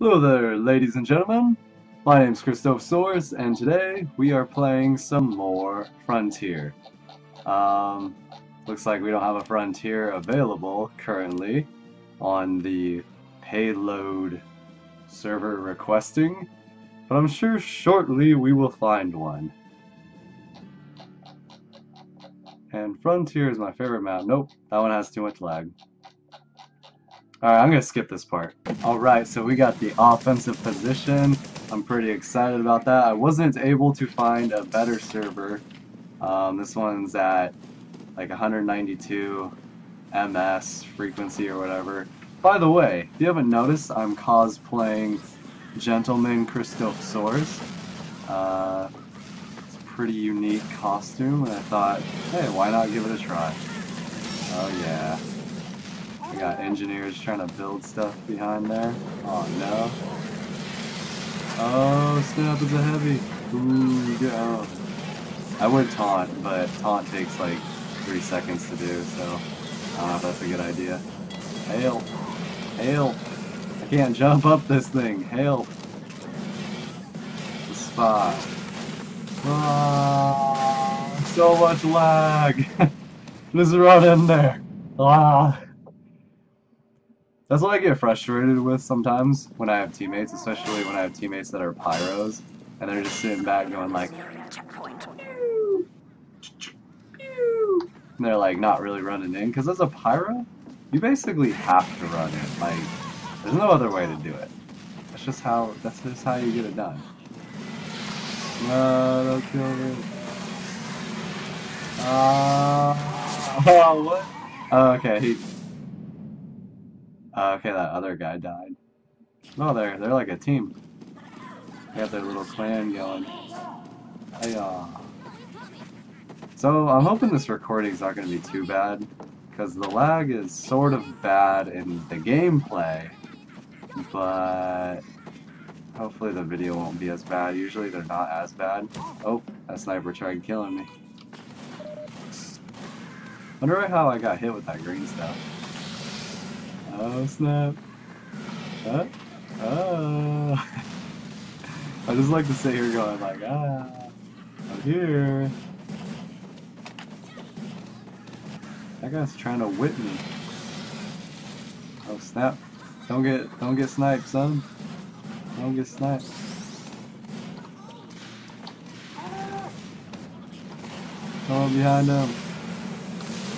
Hello there, ladies and gentlemen. My name's Khristophesaurus, and today we are playing some more Frontier. Looks like we don't have a Frontier available currently on the payload server requesting, but I'm sure shortly we will find one. And Frontier is my favorite map. Nope, that one has too much lag. Alright, I'm gonna skip this part. Alright, so we got the offensive position. I'm pretty excited about that. I wasn't able to find a better server. This one's at like 192 MS frequency or whatever. By the way, if you haven't noticed, I'm cosplaying Gentleman Khristophesaurus. It's a pretty unique costume, and I thought, hey, why not give it a try? Oh yeah. I got engineers trying to build stuff behind there. Oh no. Oh, snap, it's a heavy. Ooh, get out. I would taunt, but taunt takes like 3 seconds to do, so I don't know if that's a good idea. Hail. Hail. I can't jump up this thing. Hail. The spot. Ah, so much lag. Just run in there. Ah. That's what I get frustrated with sometimes when I have teammates, especially when I have teammates that are pyros, and they're just sitting back going like, and they're like not really running in, because as a pyro, you basically have to run in. Like, there's no other way to do it. That's just how you get it done. No, don't kill me. Oh, what? Oh, okay. Okay, that other guy died. No, they're like a team. They have their little clan going. So I'm hoping this recording's not going to be too bad, because the lag is sort of bad in the gameplay, but hopefully the video won't be as bad. Usually they're not as bad. Oh, that sniper tried killing me. Wonder how I got hit with that green stuff. Oh snap. Huh? Oh. I just like to sit here going like, ah, I'm here. That guy's trying to whip me. Oh snap. Don't get sniped, son. Don't get sniped. Oh, behind him.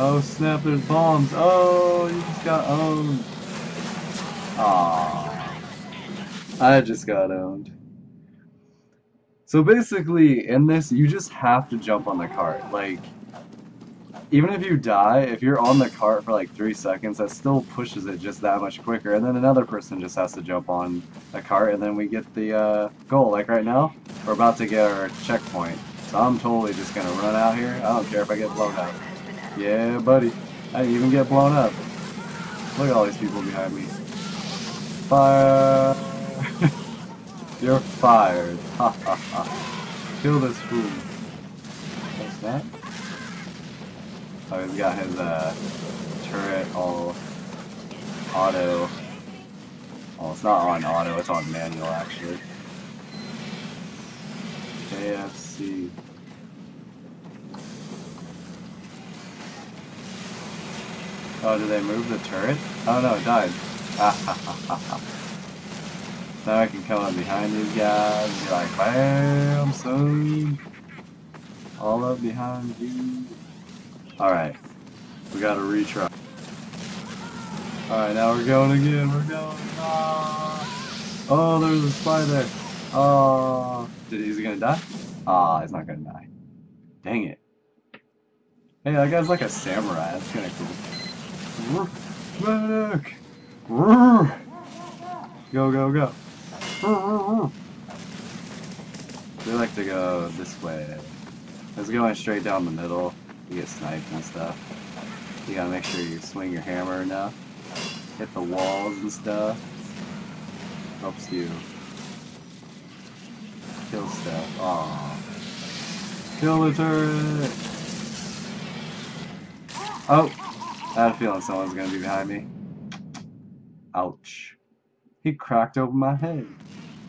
Oh snap, there's bombs. Oh, you just got owned. Aww. I just got owned. So basically, in this, you just have to jump on the cart. Like, even if you die, if you're on the cart for like 3 seconds, that still pushes it just that much quicker. And then another person just has to jump on the cart, and then we get the goal. Like right now, we're about to get our checkpoint. So I'm totally just gonna run out here. I don't care if I get blown up. Yeah, buddy. I didn't even get blown up. Look at all these people behind me. Fire! You're fired. Ha ha ha. Kill this fool. What's that? Oh, he's got his turret all auto. Oh, it's not on auto, it's on manual actually. KFC. Oh, did they move the turret? Oh no, it died. Now I can come up behind these guys and be like, bam, son. All up behind you. Alright. We gotta retry. Alright, now we're going again. We're going. Oh, there's a spy there. Oh. Is he gonna die? Ah, he's not gonna die. Dang it. Hey, that guy's like a samurai. That's kinda cool. Medic! Go, go, go. We like to go this way. It's going straight down the middle. You get sniped and stuff. You gotta make sure you swing your hammer enough. Hit the walls and stuff. Helps you kill stuff. Aww. Kill the turret! Oh! I had a feeling someone's gonna be behind me. Ouch. He cracked open my head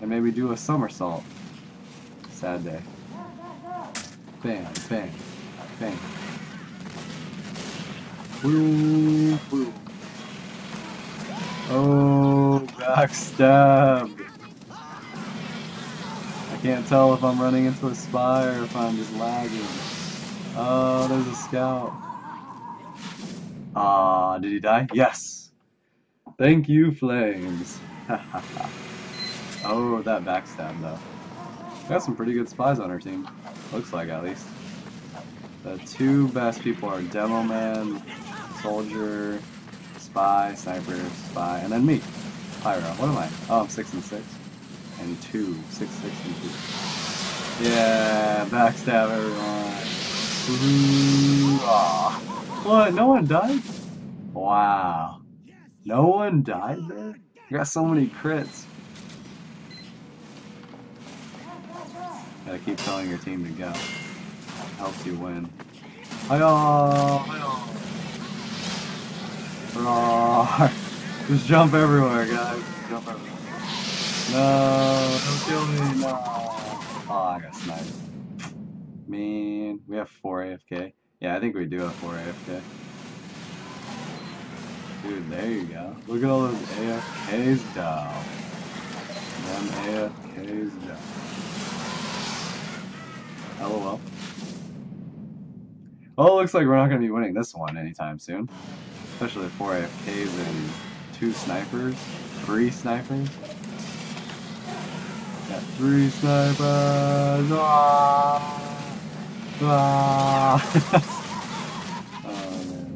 and made me do a somersault. Sad day. Bang, bang, bang. Woo, woo. Oh, backstab. I can't tell if I'm running into a spy or if I'm just lagging. Oh, there's a scout. Ah, did he die? Yes. Thank you, flames. Oh, that backstab though. We got some pretty good spies on our team. Looks like, at least. The two best people are Demo Man, Soldier, Spy, Sniper, Spy, and then me, Pyro. What am I? Oh, I'm 6 and 6. And 2. 6, 6, and 2. Yeah, backstab everyone. Aw. What? No one died? Wow. No one died there? You got so many crits. Gotta keep telling your team to go. Helps you win. Hi-yah! Hi-yah! Just jump everywhere, guys. Just jump everywhere. No, don't kill me, no. Oh, I got sniped. Man, we have 4 AFK. Yeah, I think we do have 4 AFK. Dude, there you go. Look at all those AFKs, down. Them AFKs, down. LOL. Well, it looks like we're not going to be winning this one anytime soon. Especially 4 AFKs and 2 snipers. 3 snipers. Got 3 snipers! Ah! Ah! Oh, man.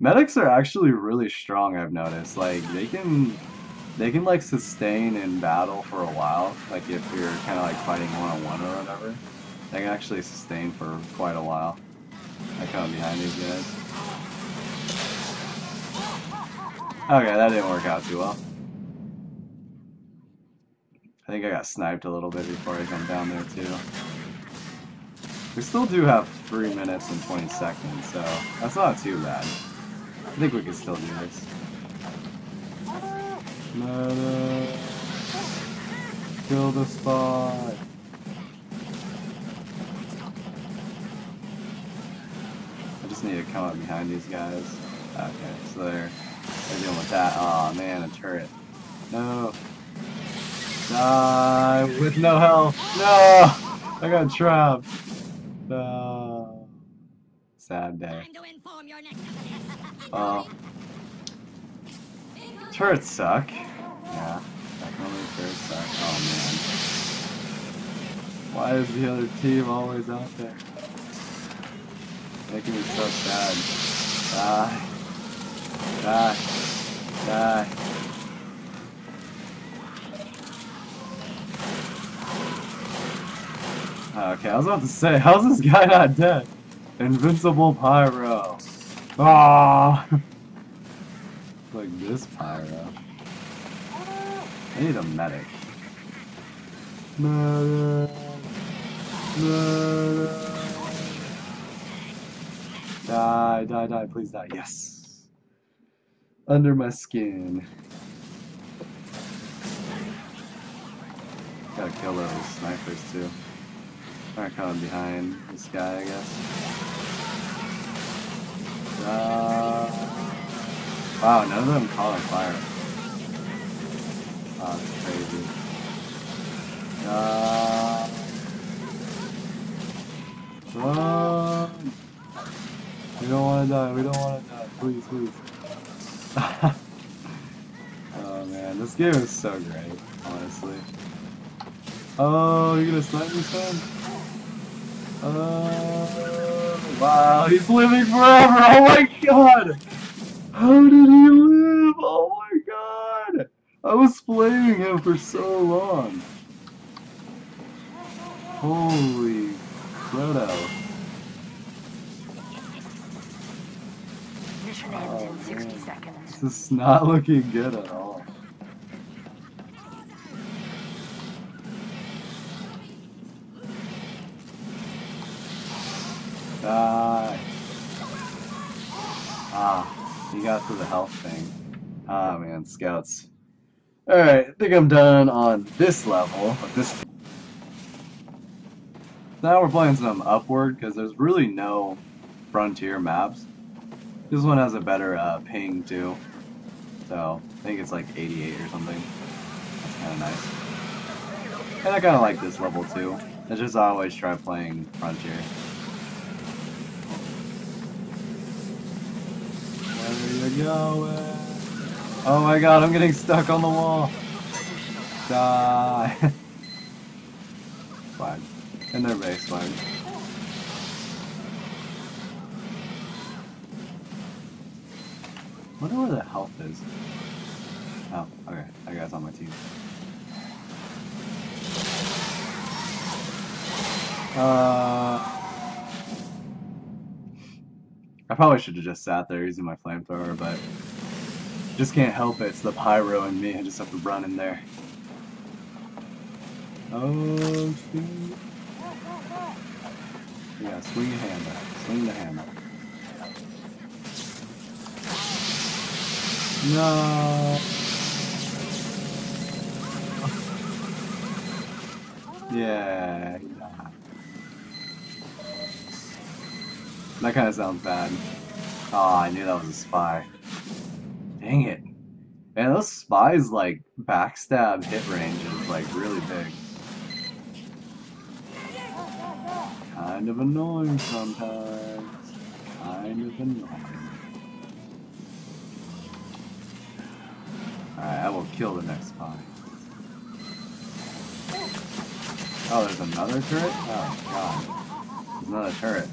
Medics are actually really strong, I've noticed. Like, they can like sustain in battle for a while. Like, if you're kind of like fighting one-on-one or whatever. They can actually sustain for quite a while. I come behind these guys. Okay, that didn't work out too well. I think I got sniped a little bit before I come down there too. We still do have 3 minutes and 20 seconds, so that's not too bad. I think we can still do this. Medic! Kill the spot! Need to come up behind these guys. Okay, so they're dealing with that. Aw, oh, man, a turret. No. Die with no health. No! I got trapped. No. Sad day. Oh. Turrets suck. Yeah, definitely turrets suck. Oh, man. Why is the other team always out there? Making me so sad. Die. Die. Die. Okay, I was about to say, how's this guy not dead? Invincible Pyro. Ah. Like this Pyro. I need a medic. Medic. Medic. Die, die, die, please die. Yes! Under my skin. Gotta kill those snipers too. They're coming behind this guy, I guess. Wow, none of them caught on fire. Oh, that's crazy. Run! We don't want to die, we don't want to die, please, please. Oh man, this game is so great, honestly. Oh, you're gonna snipe me, son? Oh, wow, he's living forever! Oh my god! How did he live? Oh my god! I was flaming him for so long. Holy Frodo. Oh, this is not looking good at all. Die. Ah, he got to the health thing. Ah, man, scouts. Alright, I think I'm done on this level. Now we're playing some upward because there's really no Frontier maps. This one has a better ping too. So I think it's like 88 or something. That's kind of nice. And I kind of like this level too. I just always try playing Frontier. Where are you going? Oh my god, I'm getting stuck on the wall. Die. Fine. And their base flag. I wonder where the health is. Oh, okay. That guy's on my team. I probably should have just sat there using my flamethrower, but just can't help it. It's the pyro and me. I just have to run in there. Oh, shoot. Yeah, swing your hand back. Swing the hand back. No. Yeah. That kind of sounds bad. Oh, I knew that was a spy. Dang it. Man, those spies, like, backstab hit range is, like, really big. Kind of annoying sometimes. Kind of annoying. Alright, I will kill the next spy. Oh, there's another turret? Oh, god. There's another turret.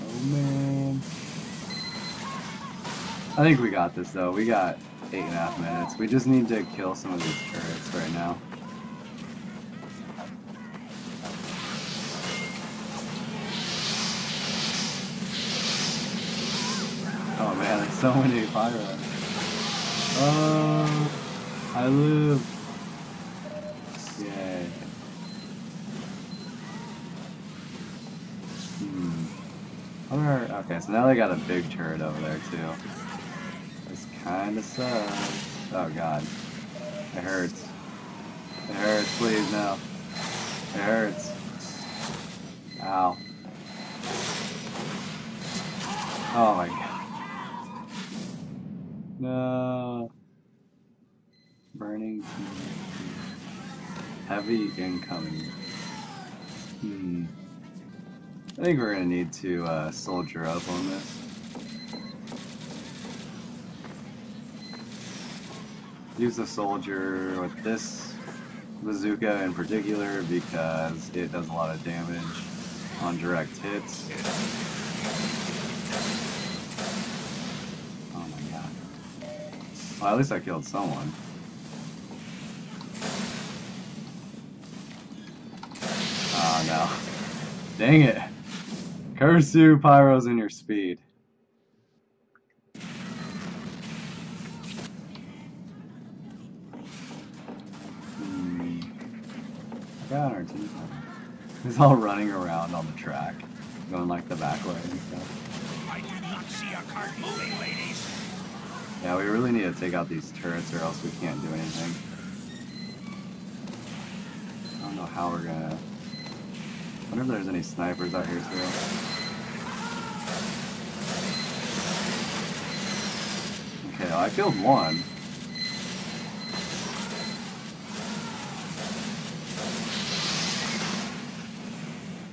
Oh, man. I think we got this, though. We got 8.5 minutes. We just need to kill some of these turrets right now. Oh man, there's so many pyro. Oh, I live. Yay. Okay, so now they got a big turret over there too. This kinda sucks. Oh god. It hurts. It hurts, please, no. It hurts. Ow. Oh my god. No. Burning. Heavy incoming. I think we're gonna need to soldier up on this. Use the soldier with this bazooka in particular because it does a lot of damage on direct hits. Well, at least I killed someone. Oh no. Dang it! Curse you, pyros, and your speed. I got our team. He's all running around on the track, going like the back way and stuff. I did not see a cart moving, ladies. Yeah, we really need to take out these turrets or else we can't do anything. I don't know how we're gonna... I wonder if there's any snipers out here still. Okay, well, I killed one.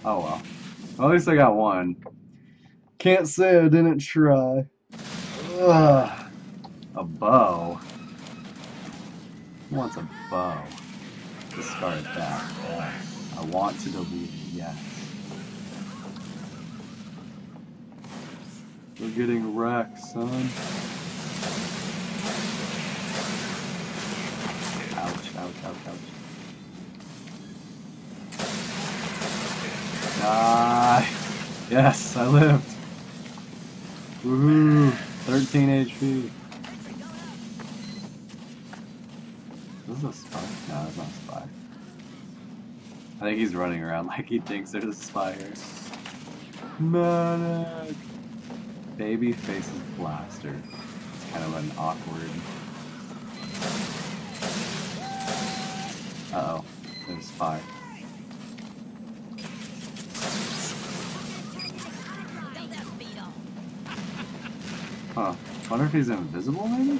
Oh well. Well, at least I got one. Can't say I didn't try. Ugh. A bow? Who wants a bow? Discard that. I want to delete it, yes. We're getting wrecked, son. Ouch, ouch, ouch, ouch. Die! Yes, I lived! Woohoo! 13 HP. This is a spy. No, that's not a spy. I think he's running around like he thinks there's a spy here. Medic! Baby faces blaster. kind of an awkward... Uh-oh. There's fire. Huh. Wonder if he's invisible, maybe?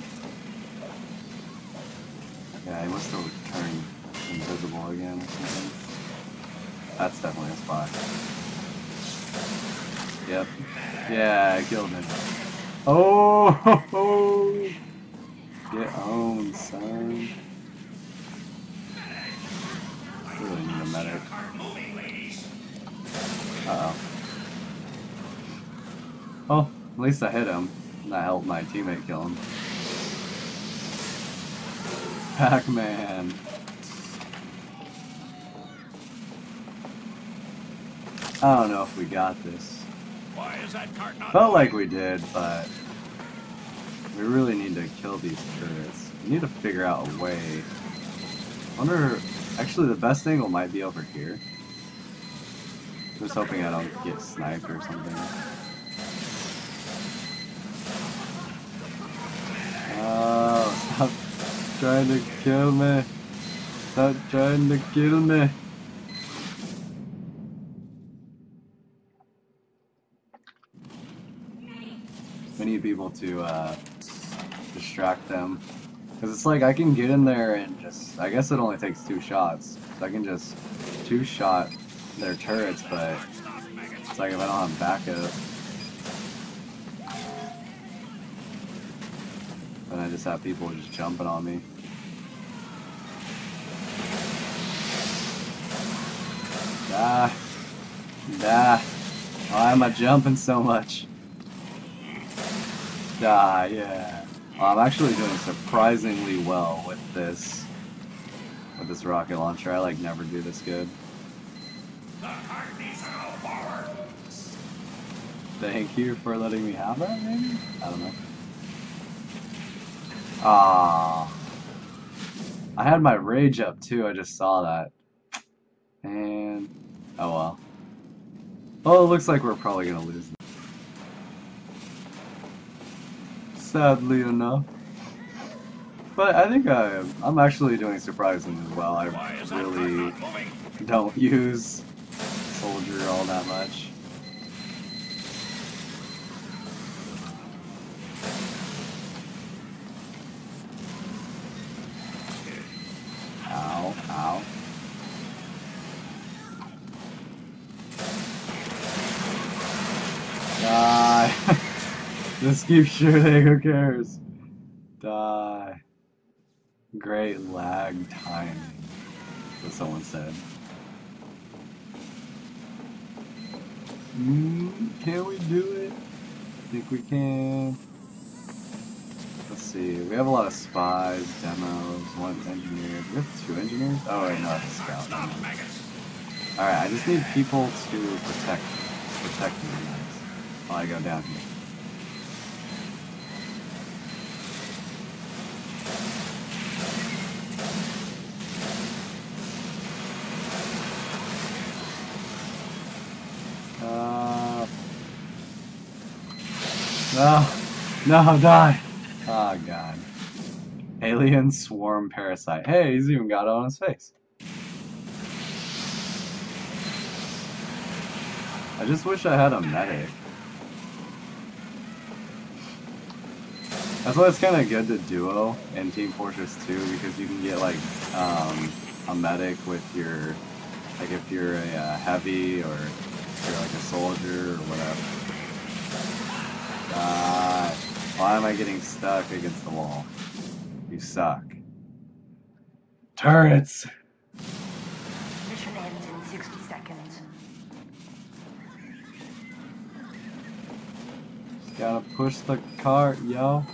Yeah, he must have turned invisible again or something. That's definitely a spot. Yep. Yeah, I killed him. Oh! Ho, ho. Get on, son. Really need a medic. Uh-oh. Oh, at least I hit him. And I helped my teammate kill him. Pac-Man! I don't know if we got this. Why is that cart not felt like we did, but... We really need to kill these turrets. We need to figure out a way. I wonder... Actually, the best angle might be over here. Just hoping I don't get sniped or something. Stop trying to kill me. Stop trying to kill me. We need people to distract them. Cause it's like I can get in there and just, I guess it only takes 2 shots. So I can just 2-shot their turrets, but it's like if I don't have backup, and I just have people just jumping on me. Die. Why am I jumping so much? Die, yeah. Well, I'm actually doing surprisingly well with this. With this rocket launcher. I like never do this good. Thank you for letting me have that, maybe? I don't know. Ah, I had my rage up too. I just saw that, and oh well. Oh, it looks like we're probably gonna lose. Sadly enough, but I think I'm actually doing surprisingly well. I really don't use soldier all that much. Just keep shooting, who cares? Die. Great lag timing, that's what someone said. Can we do it? I think we can. Let's see, we have a lot of spies, demos, 1 engineer. Do we have 2 engineers? Oh, wait, no, that's a scout. Alright, I just need people to protect me guys, while I go down here. No, no, die! Oh god. Alien swarm parasite. Hey, he's even got it on his face. I just wish I had a medic. That's why it's kind of good to duo in Team Fortress 2, because you can get like a medic with your, like if you're a heavy or if you're like a soldier or whatever. Why am I getting stuck against the wall? You suck. Turrets! Mission ends in 60 seconds. Just gotta push the cart, yo.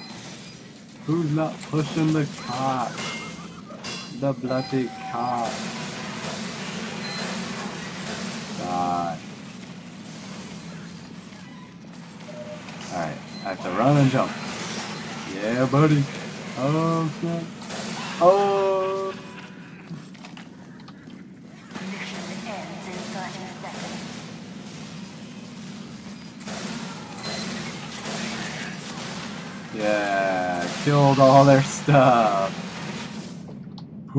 Who's not pushing the cart? The bloody cart. Die. Alright, I have to run and jump. Yeah, buddy. Oh, snap. Oh! Mission ends in 5 seconds. Yeah. killed all their stuff. Push!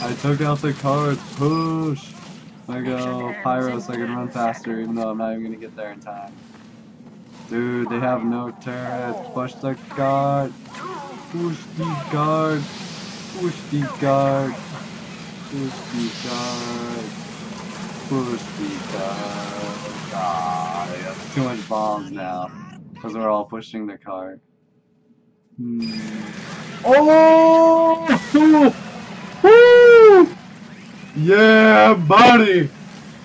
I took out the cards. Push! I go Pyro so I can run faster, even though I'm not even gonna get there in time. Dude, they have no turrets. Push the guard. Push the guard. Push the guard. Push the guard. Push the guard. Ah, they have too much bombs now, because we're all pushing the cart. Oh! Woo! Yeah, buddy!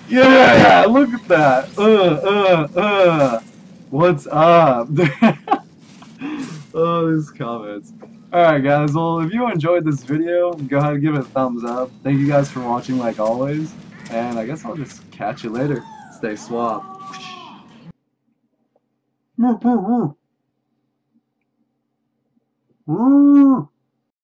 Yeah! Look at that! What's up? Oh, these comments. Alright guys, well if you enjoyed this video, go ahead and give it a thumbs up. Thank you guys for watching like always, and I guess I'll just catch you later. Stay suave.